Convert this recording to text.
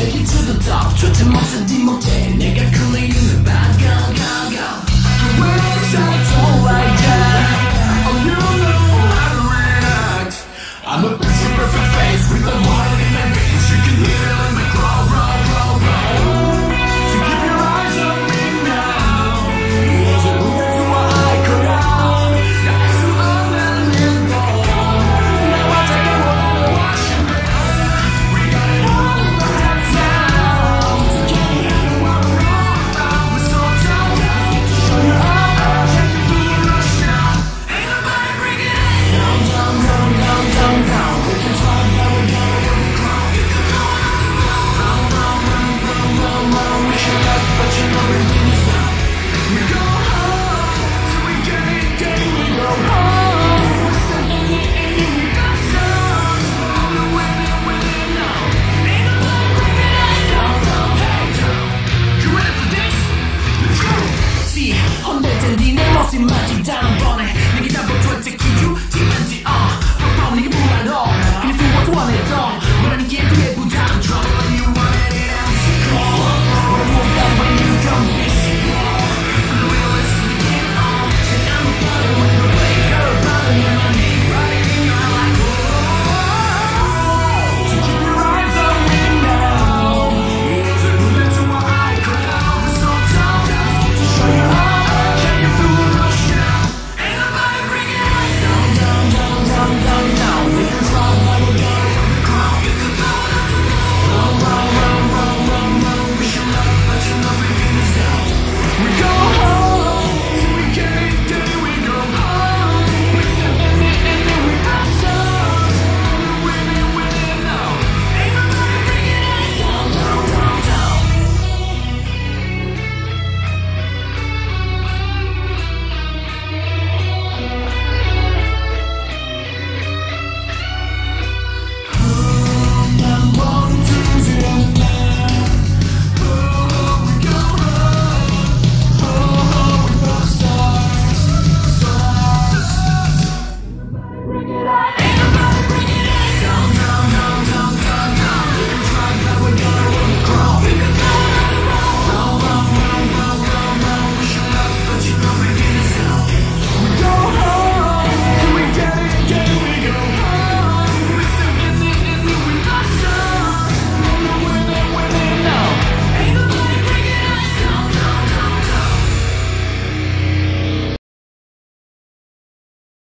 take it to the top. Try to master the mountain. 내가 끌리는 밤